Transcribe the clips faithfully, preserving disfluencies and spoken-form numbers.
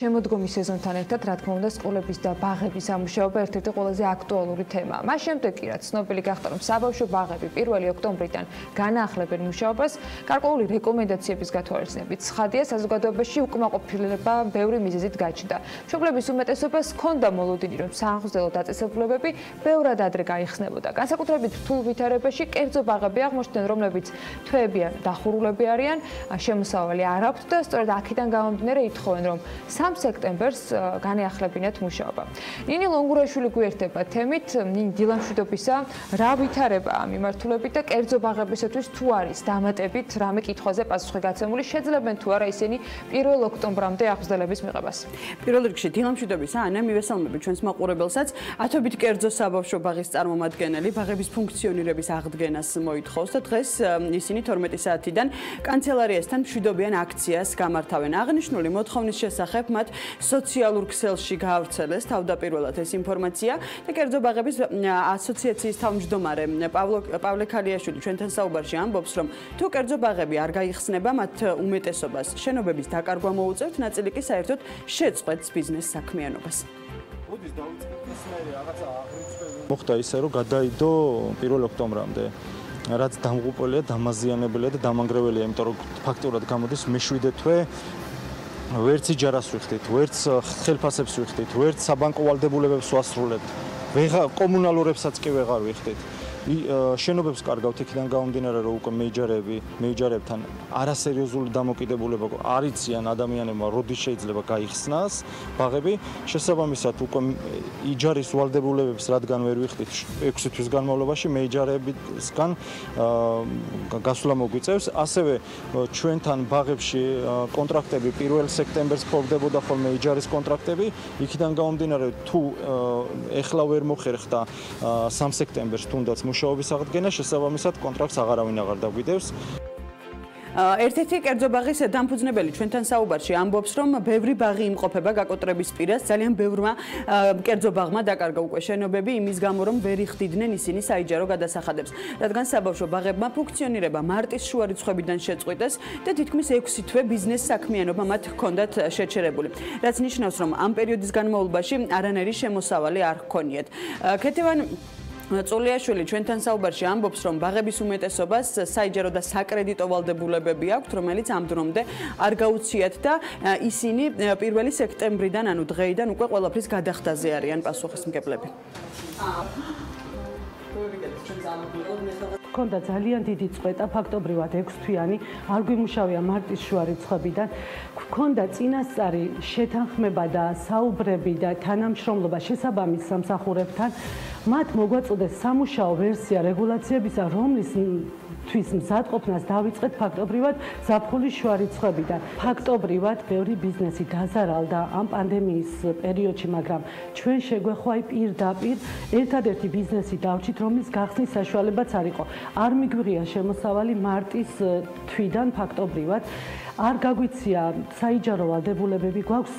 შემოდგომის სეზონთან ერთად, რა თქმა უნდა, სკოლების და ბაღების ამუშავება ერთ-ერთი ყველაზე აქტუალური თემაა. Მას შემდეგ კი, რაც ცნობილი გახდა, რომ საბავშვო ბაღები პირველი ოქტომბრიდან განაახლებენ მუშაობას, გარკვეული რეკომენდაციების გათვალისწინებით. ცხადია, საზოგადოებაში უკმაყოფილება ბევრი მიზეზით გაჩნდა. მშობლების უმეტესობას ჰქონდა მოლოდინი, რომ საახსნელო დაწესებულებები ბევრად ადრე გაიხსნებოდა. განსაკუთრებით რთულ ვითარებაში კერძო ბაღები აღმოჩნდნენ, რომლებიც თვეებიან დახურულები არიან, შემოსავალი არ აქვთ და სწორედ აქედან გამომდინარე ითხოვენ, რომ სექტემბერს განეახლებინათ მუშაობა. ნინი ლონგურაშვილი გვერდება თემით, ნინი დილამშვიდობისა, რა ვითარება ამ მიმართულებით და კერძო ბაღებისათვის თუ არის დამატებით რამე კითხვაზე პასუხი გაცემული, შეძლებენ თუ არა ისინი პირველ ოქტომბრამდე აღსდელების მიღებას. Პირველ რიგში დილამშვიდობისა, ანა მივესალმებით ჩვენს მაყურებელსაც, ათობით კერძო საბავშვო ბაღის წარმომადგენელი ბაღების ფუნქციონირების აღდგენას მოითხოვს და დღეს ისინი თორმეტი საათიდან კანცელარიასთან მშვიდობიან აქციას გამართავენ. აღნიშნული მოთხოვნის შესახებ სოციალურ ქსელში გავრცელეს თავდაპირველად ეს ინფორმაცია და კერძო ბაღების ასოციაციის თავმჯდომარე პავლე ქალიაშვილი ჩვენთან საუბარში ამბობს, რომ თუ კერძო ბაღები არ გაიხსნება, მათ უმეტესობას შენობების დაკარგვა მოუწევთ, ნაწილი კი საერთოდ შეწყვეტს ბიზნეს საქმიანობას. მოხდა ისე, რომ გადაიდო პირველ ოქტომბრამდე. რაც დამღუპველია, დამაზიანებელია და დამანგრეველია, იმიტომ რომ ფაქტურად გამოდის მეშვიდე თვე. ვერც იჯარას ვიხდით, ვერც ხელფასებს ვიხდით, ვერც საბანკო ვალდებულებებს ვასრულებთ, კომუნალურებსაც კი ვეღარ ვიხდით. შენობებს კარგავთ იქიდან გამომდინარე, რომ უკვე მეიჯარები, მეიჯარებთან არასერიოზული დამოკიდებულება არიციან ადამიანებმა, როდის შეიძლება გაიხსნას ბაღები, შესაბამისად უკვე იჯარის ვალდებულებებს რადგან ვერ ვიხდით ექვსი თვის განმავლობაში, მეიჯარებისგან გასვლა მოგვიწევს. ასევე ჩვენთან ბაღებში კონტრაქტები პირველ სექტემბერს ფორდებოდა ხოლმე იჯარის კონტრაქტები, იქიდან გამომდინარე თუ ეხლა ვერ მოხერხდა სამი სექტემბერს თუნდაც მუშაობის აღდგენა, შესაბამისად კონტრაქტს აღარავინ აღარ დაგვიდევს. ერთ-ერთი კერძო ბაღის დამფუძნებელი ჩვენთან საუბარში ამბობს, რომ ბევრი ბაღი იმყოფება გაკოტრების პირას, ძალიან ბევრმა კერძო ბაღმა დაკარგა უკვე შენობები იმის გამო, რომ ვერ იხდიდნენ ისინი საიჯარო გადასახადებს, რადგან საბავშვო ბაღებმა ფუნქციონირება მარტის შუა რიცხვებიდან შეწყვიტეს და თითქმის ექვსი თვე ბიზნეს საქმიანობა მათ ჰქონდათ შეჩერებული, რაც ნიშნავს, რომ ამ პერიოდის განმავლობაში არანაირი შემოსავალი არ ჰქონიათ. ქეთევან წოლიაშვილი ჩვენთან საუბარში ამბობს, რომ ბაღების უმეტესობას საიჯარო და საკრედიტო ვალდებულებები აქვთ, რომელიც ამ დრომდე არ გაუციათ და ისინი პირველი სექტემბრიდან, ანუ დღეიდან უკვე ყველაფრის გადახდაზე არიან პასუხისმგებლები. მქონდა ძალიან დიდი წვეტა, ფაქტობრივად ექვსი თვიანი, არ გვიმუშავია მარტის შუა რიცხვებიდან. მქონდა წინასწარი შეთანხმება და საუბრები და თანამშრომლობა შესაბამის სამსახურებთან. მათ მოგვაწოდეს სამუშაო ვერსია რეგულაციებისა, რომლის თვის მზადყოფნას დავიწყეთ ფაქტობრივად ზაფხულის შუა რიცხვებიდან. ფაქტობრივად ბევრი ბიზნესი დაზარალდა ამ პანდემიის პერიოდში, მაგრამ ჩვენ შეგვეხვა პირდაპირ ერთადერთი ბიზნესი დავჭით, რომლის გახსნის საშუალებაც არ იყო. არ მიგვიღია შემოსავალი მარტის თვიდან ფაქტობრივად. არ გაგვიცია საიჯარო ვალდებულებები, გვაქვს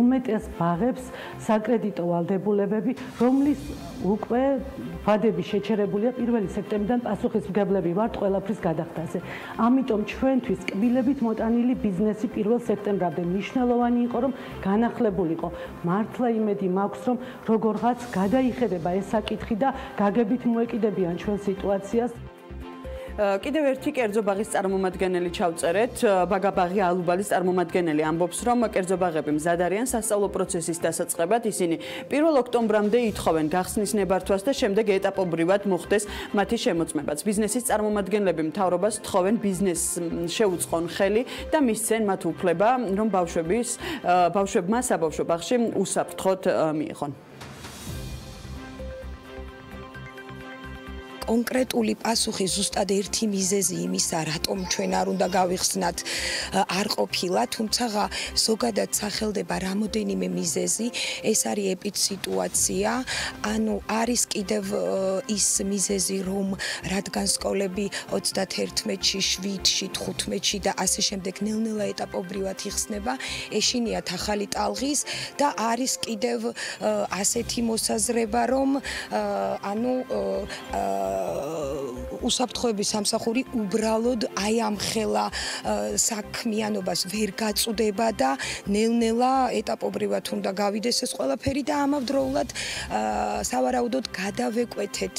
უმეტეს ბაღებს საკრედიტო ვალდებულებები, რომლის უკვე ვადები შეჩერებულია პირველი სექტემბრიდან, პასუხისმგებლები ვართ ყველაფრის გადახდაზე. ამიტომ ჩვენთვის კბილებით მოტანილი ბიზნესი პირველ სექტემბრამდე მნიშვნელოვანი იყო, რომ განახლებულიყო. მართლა იმედი მაქვს, რომ როგორღაც გადაიხედება ეს საკითხი და გაგებით მოეკიდებიან ჩვენ სიტუაციას. კიდევ ერთი კერძო ბაღის წარმომადგენელი ჩავწერეთ. ბაგაბაღი ალუბალის წარმომადგენელი ამბობს, რომ კერძო ბაღები მზად არიან სასწავლო პროცესის დასაწყებად. ისინი პირველ ოქტომბრამდე ითხოვენ გახსნის ნებართვას და შემდეგ ეტაპობრივად მოხდეს მათი შემოწმებაც. ბიზნესის წარმომადგენლები მთავრობას თხოვენ ბიზნესს შეუწყონ ხელი და მისცენ მათ უფლება, რომ ბავშვების ბავშვებმა საბავშვო ბაღში უსაფრთხოდ მიიღონ. კონკრეტული პასუხი ზუსტად ერთი მიზეზი იმისა, რატომ ჩვენ არ უნდა გავიხსნათ, არ ყოფილა, თუმცა ზოგადად სახელდება რამოდენიმე მიზეზი. ეს არის ეპიდსიტუაცია, ანუ არის კიდევ ის მიზეზი, რომ რადგან სკოლები ოცდაათერთში, შვიდში, თხუთმეტში და ასე შემდეგ ნელ-ნელა ეტაპობრივად იხსნება, ეშინიათ ახალი ტალღის და არის კიდევ ასეთი მოსაზრება, რომ ანუ უსაფრთხოების სამსახური უბრალოდ აი ამ ხელა საქმიანობას ვერ გაწუდება და ნელ-ნელა ეტაპობრივად უნდა გავიდეს ეს ყველაფერი და ამავდროულად სავარაუდოდ გადავეკვეთეთ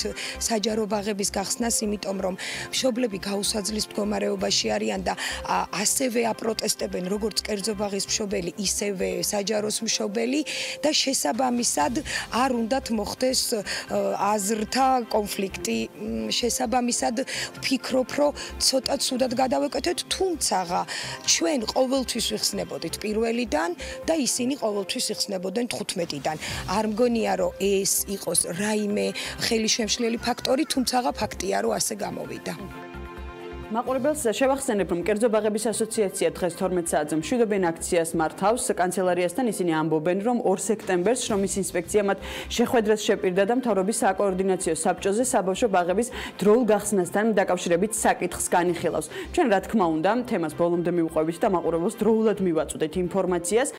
საჯარო ბაღების გახსნას, იმიტომ რომ მშობლები გაუსაძლის მდგომარეობაში არიან და ასევე აპროტესტებენ როგორც კერძო ბაღის მშობელი, ისევე საჯაროს მშობელი და შესაბამისად არ უნდათ მოხდეს აზრთა კონფლიქტი. შესაბამისად ვფიქრობ, რომ ცოტა ცუდად გადავეკეთეთ, თუმცა ჩვენ ყოველთვის ვიხსნებოდით პირველიდან და ისინი ყოველთვის იხსნებოდნენ თხუთმეტიდან. არ მგონია, რომ ეს იყოს რაიმე ხელისშემშლელი ფაქტორი, თუმცა ფაქტია, რომ ასე გამოვიდა. მაყურებელს შევახსენებ, რომ კერძო ბაღების ასოციაცია დღეს თორმეტ საათზე მშვიდობიან აქციას მართავს. კანცელარიასთან ისინი ამბობენ, რომ ორ სექტემბერს შრომის ინსპექცია მათ შეხვედრას შეპირდა და მთავრობის საკოორდინაციო საბჭოზე საბავშვო ბაღების დროულ გახსნასთან დაკავშირებით საკითხს განიხილავს. ჩვენ რა თქმა უნდა, თემას ბოლომდე მივყვებით და მაყურებელს დროულად მივაწვდეთ ინფორმაციას.